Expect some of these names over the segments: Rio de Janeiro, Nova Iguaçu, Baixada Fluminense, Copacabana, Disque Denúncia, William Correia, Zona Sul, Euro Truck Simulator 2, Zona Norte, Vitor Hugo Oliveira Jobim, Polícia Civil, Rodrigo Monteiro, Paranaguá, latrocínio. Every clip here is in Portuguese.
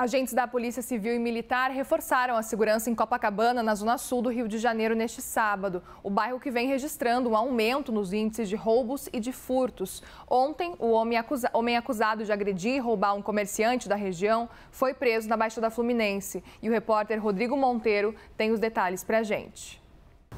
Agentes da Polícia Civil e Militar reforçaram a segurança em Copacabana, na Zona Sul do Rio de Janeiro, neste sábado. O bairro que vem registrando um aumento nos índices de roubos e de furtos. Ontem, o homem acusado de agredir e roubar um comerciante da região foi preso na Baixada Fluminense. E o repórter Rodrigo Monteiro tem os detalhes para a gente.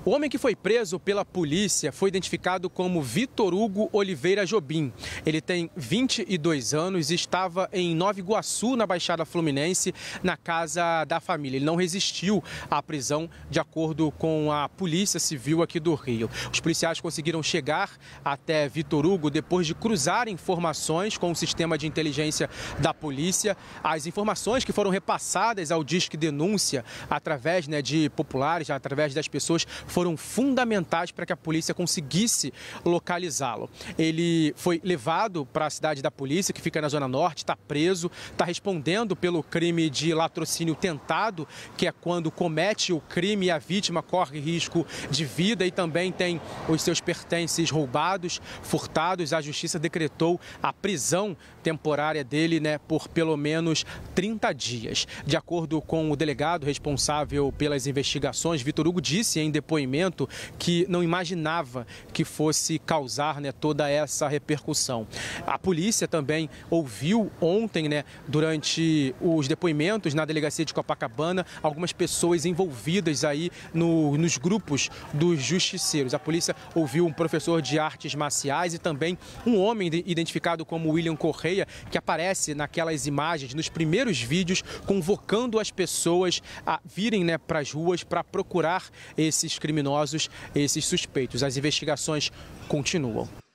O homem que foi preso pela polícia foi identificado como Vitor Hugo Oliveira Jobim. Ele tem 22 anos e estava em Nova Iguaçu, na Baixada Fluminense, na casa da família. Ele não resistiu à prisão, de acordo com a Polícia Civil aqui do Rio. Os policiais conseguiram chegar até Vitor Hugo depois de cruzar informações com o sistema de inteligência da polícia. As informações que foram repassadas ao Disque Denúncia, através de populares, através das pessoas, foram fundamentais para que a polícia conseguisse localizá-lo. Ele foi levado para a cidade da polícia, que fica na Zona Norte, está preso, está respondendo pelo crime de latrocínio tentado, que é quando comete o crime e a vítima corre risco de vida e também tem os seus pertences roubados, furtados. A justiça decretou a prisão temporária dele por pelo menos 30 dias. De acordo com o delegado responsável pelas investigações, Vitor Hugo disse em depoimento que não imaginava que fosse causar toda essa repercussão. A polícia também ouviu ontem, durante os depoimentos na delegacia de Copacabana, algumas pessoas envolvidas aí nos grupos dos justiceiros. A polícia ouviu um professor de artes marciais e também um homem identificado como William Correia, que aparece naquelas imagens, nos primeiros vídeos, convocando as pessoas a virem para as ruas para procurar esses criminosos, esses suspeitos. As investigações continuam.